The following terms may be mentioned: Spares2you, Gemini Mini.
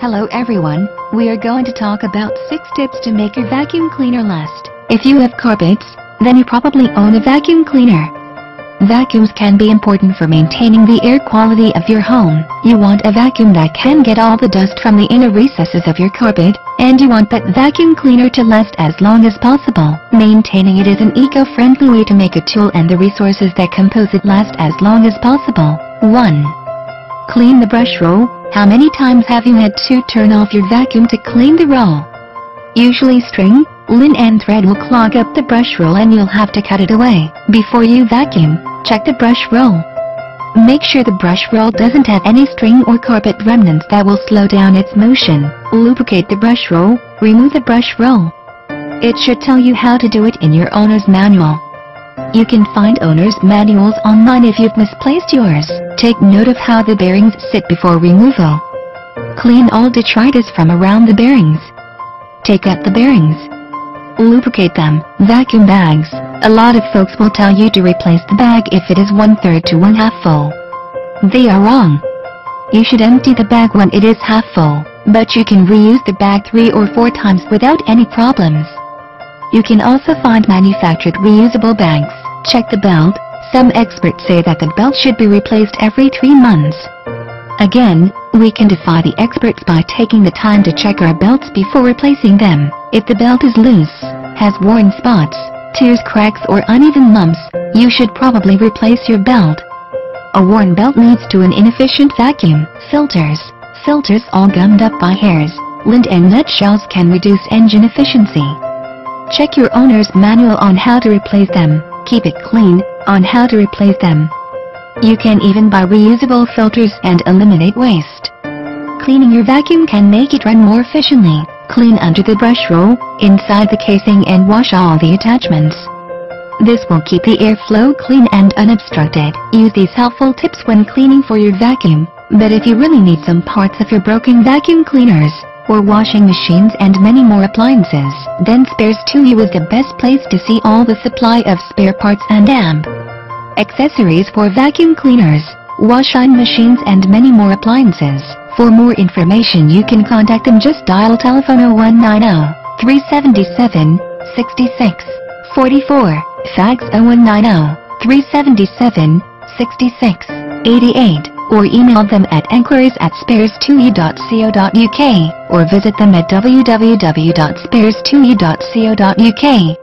Hello everyone, we are going to talk about 6 tips to make your vacuum cleaner last. If you have carpets, then you probably own a vacuum cleaner. Vacuums can be important for maintaining the air quality of your home. You want a vacuum that can get all the dust from the inner recesses of your carpet, and you want that vacuum cleaner to last as long as possible. Maintaining it is an eco-friendly way to make a tool and the resources that compose it last as long as possible. 1. Clean the brush roll. How many times have you had to turn off your vacuum to clean the roll? Usually string, lint and thread will clog up the brush roll and you'll have to cut it away. Before you vacuum, check the brush roll. Make sure the brush roll doesn't have any string or carpet remnants that will slow down its motion. Lubricate the brush roll, remove the brush roll. It should tell you how to do it in your owner's manual. You can find owner's manuals online if you've misplaced yours. Take note of how the bearings sit before removal. Clean all detritus from around the bearings. Take out the bearings. Lubricate them. Vacuum bags. A lot of folks will tell you to replace the bag if it is 1/3 to 1/2 full. They are wrong. You should empty the bag when it is half full, but you can reuse the bag 3 or 4 times without any problems. You can also find manufactured reusable bags. Check the belt. Some experts say that the belt should be replaced every 3 months. Again, we can defy the experts by taking the time to check our belts before replacing them. If the belt is loose, has worn spots, tears, cracks or uneven lumps, you should probably replace your belt. A worn belt leads to an inefficient vacuum. Filters. Filters all gummed up by hairs, lint and nutshells can reduce engine efficiency. Check your owner's manual on how to replace them. Keep it clean on how to replace them. You can even buy reusable filters and eliminate waste. Cleaning your vacuum can make it run more efficiently. Clean under the brush roll, inside the casing and wash all the attachments. This will keep the airflow clean and unobstructed. Use these helpful tips when cleaning for your vacuum, but if you really need some parts of your broken vacuum cleaners, or washing machines and many more appliances, then Spares2you is the best place to see all the supply of spare parts and accessories for vacuum cleaners, wash-line machines and many more appliances. For more information you can contact them, just dial telephone 0190-377-6644, fax 0190-377-6688, or email them at enquiries@spares2you.co.uk, or visit them at www.spares2you.co.uk.